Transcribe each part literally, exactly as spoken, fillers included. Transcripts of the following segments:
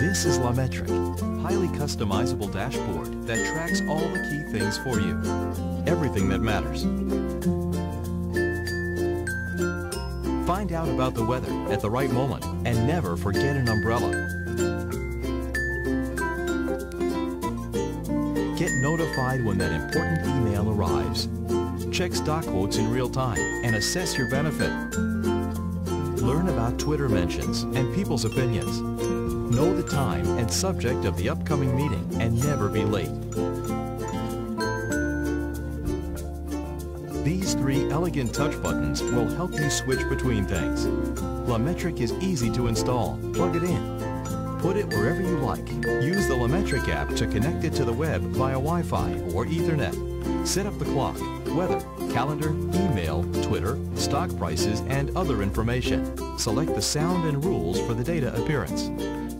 This is LaMetric, highly customizable dashboard that tracks all the key things for you, everything that matters. Find out about the weather at the right moment and never forget an umbrella. Get notified when that important email arrives. Check stock quotes in real time and assess your benefit. Learn about Twitter mentions and people's opinions. Know the time and subject of the upcoming meeting and never be late. These three elegant touch buttons will help you switch between things. LaMetric is easy to install. Plug it in. Put it wherever you like. Use the LaMetric app to connect it to the web via Wi-Fi or Ethernet. Set up the clock, weather, calendar, email, Twitter, stock prices, and other information. Select the sound and rules for the data appearance.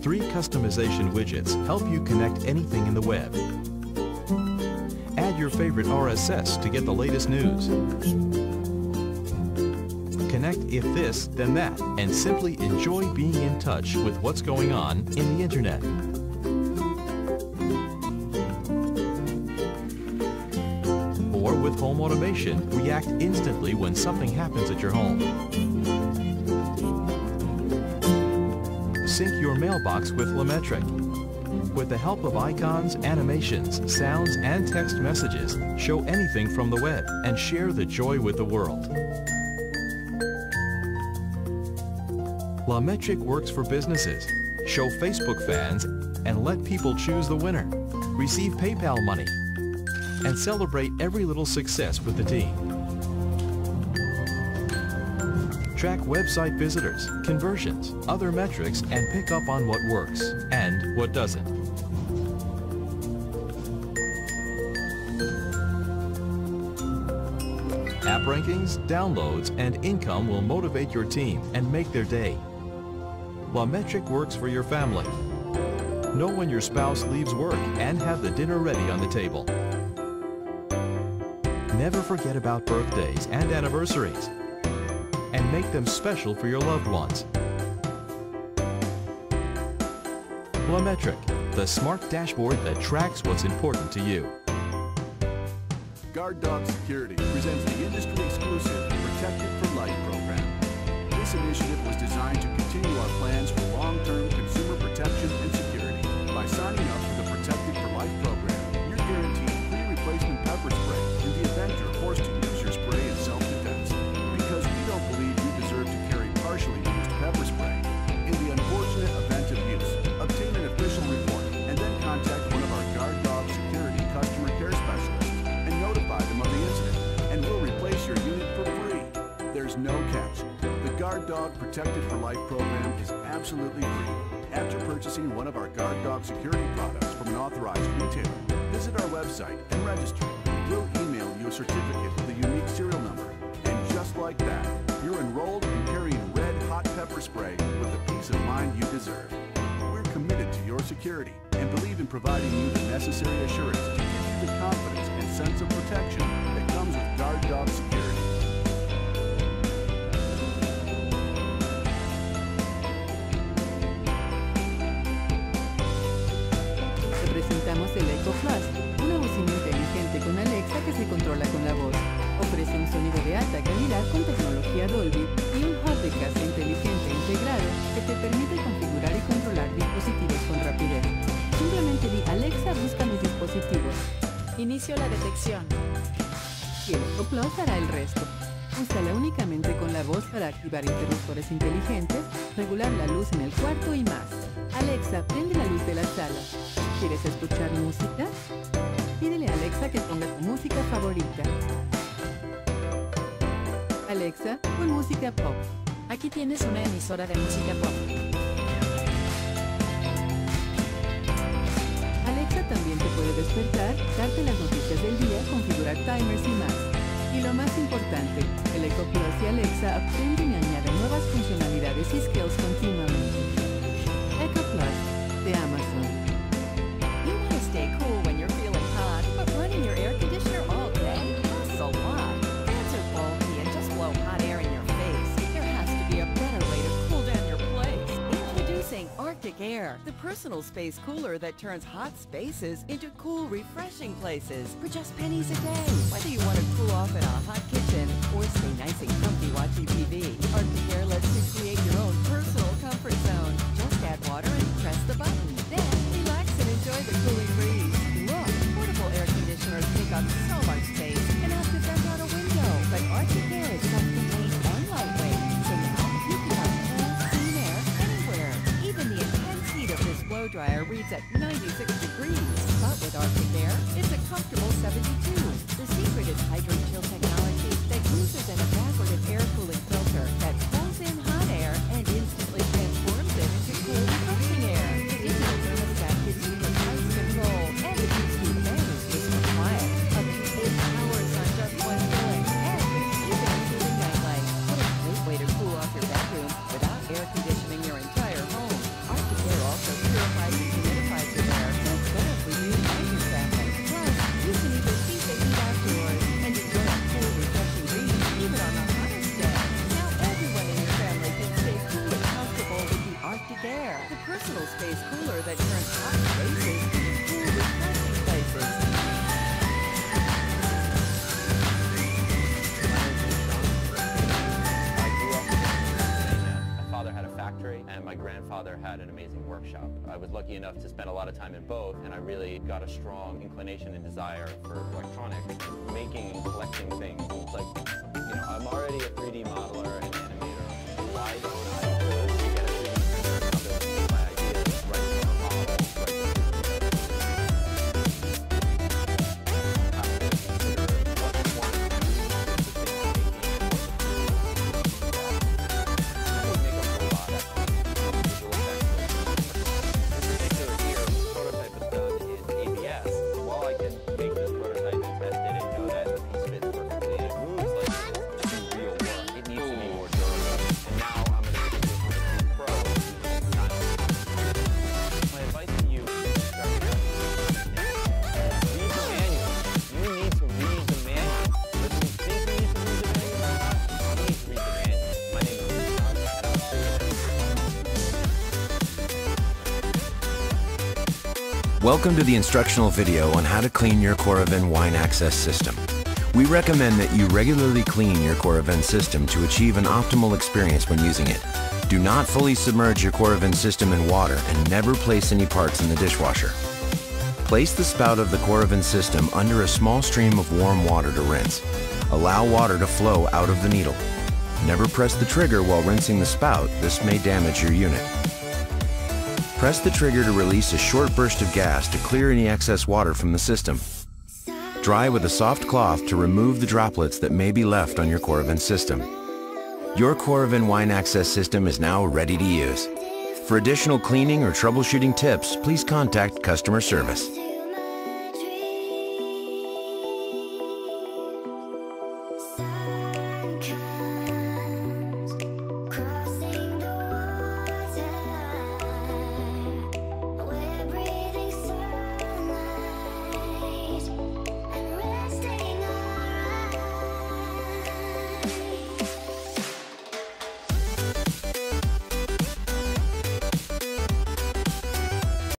Three customization widgets help you connect anything in the web. Add your favorite R S S to get the latest news. Connect if this, then that, and simply enjoy being in touch with what's going on in the internet. Or with home automation, react instantly when something happens at your home. Sync your mailbox with LaMetric. With the help of icons, animations, sounds, and text messages, show anything from the web and share the joy with the world. LaMetric works for businesses. Show Facebook fans and let people choose the winner. Receive PayPal money and celebrate every little success with the team. Track website visitors, conversions, other metrics, and pick up on what works and what doesn't. App rankings, downloads, and income will motivate your team and make their day. LaMetric works for your family. Know when your spouse leaves work and have the dinner ready on the table. Never forget about birthdays and anniversaries. And make them special for your loved ones. LaMetric, the smart dashboard that tracks what's important to you. Guard Dog Security presents the industry-exclusive Protected for Life program. This initiative was designed to continue our plans for long-term consumer protection and security. By signing up for the Protected for Life program, you're guaranteed free replacement pepper spray in the event you're forced to use your spray in self-defense. Because we don't believe you deserve to carry partially used pepper spray. In the unfortunate event of use, obtain an official report and then contact one of our Guard Dog Security customer care specialists and notify them of the incident, and we'll replace your unit for free. There's no catch. The Guard Dog Protected for Life program is absolutely free after purchasing one of our Guard Dog Security products from an authorized retailer. Visit our website and register. We'll email you a certificate with a unique serial number. And just like that, you're enrolled in carrying red hot pepper spray with the peace of mind you deserve. We're committed to your security and believe in providing you the necessary assurance to give you the confidence and sense of protection that comes with Guard Dog Security. Presentamos el Echo Plus, una bocina inteligente con Alexa que se controla con la voz. Ofrece un sonido de alta calidad con tecnología Dolby y un hub de casa inteligente integrado que te permite configurar y controlar dispositivos con rapidez. Simplemente di Alexa, busca mis dispositivos. Inicio la detección. Y el Echo Plus hará el resto. Úsala únicamente con la voz para activar interruptores inteligentes, regular la luz en el cuarto y más. Alexa, prende la luz de la sala. ¿Quieres escuchar música? Pídele a Alexa que ponga tu música favorita. Alexa, pon música pop. Aquí tienes una emisora de música pop. Alexa también te puede despertar, darte las noticias del día, configurar timers y más. Y lo más importante, el Echo Plus y Alexa aprenden y añaden nuevas funcionalidades y skills continuamente. Echo Plus, de Amazon. Stay cool when you're feeling hot, but running your air conditioner all day costs a lot. Fans are bulky and just blow hot air in your face. There has to be a better way to cool down your place. Introducing Arctic Air, the personal space cooler that turns hot spaces into cool, refreshing places for just pennies a day. Whether you want to cool off in a hot kitchen or stay nice and comfy watching T V, Arctic Air lets you create your own personal comfort zone. Just add water and press the button. Then enjoy the cooling breeze. Look, portable air conditioners take up so much space and have to bend out a window. But Arctic Air is self-contained and lightweight, so now you can have cool, clean air anywhere. Even the intense heat of this blow dryer reads at ninety-six degrees. But with Arctic Air, it's a comfortable seventy-two. The secret is HydroChill technology that uses an evaporative air cooling filter that pulls in hot air and instantly transforms it into cool, refreshing air. Space cooler that turns hot spaces into cool, refreshing places. I grew up in my father had a factory and my grandfather had an amazing workshop. I was lucky enough to spend a lot of time in both, and I really got a strong inclination and desire for electronics, making and collecting things. It's like, you know, I'm already a three D modeler and animator. Why don't I? Welcome to the instructional video on how to clean your Coravin wine access system. We recommend that you regularly clean your Coravin system to achieve an optimal experience when using it. Do not fully submerge your Coravin system in water and never place any parts in the dishwasher. Place the spout of the Coravin system under a small stream of warm water to rinse. Allow water to flow out of the needle. Never press the trigger while rinsing the spout, this may damage your unit. Press the trigger to release a short burst of gas to clear any excess water from the system. Dry with a soft cloth to remove the droplets that may be left on your Coravin system. Your Coravin Wine Access system is now ready to use. For additional cleaning or troubleshooting tips, please contact customer service.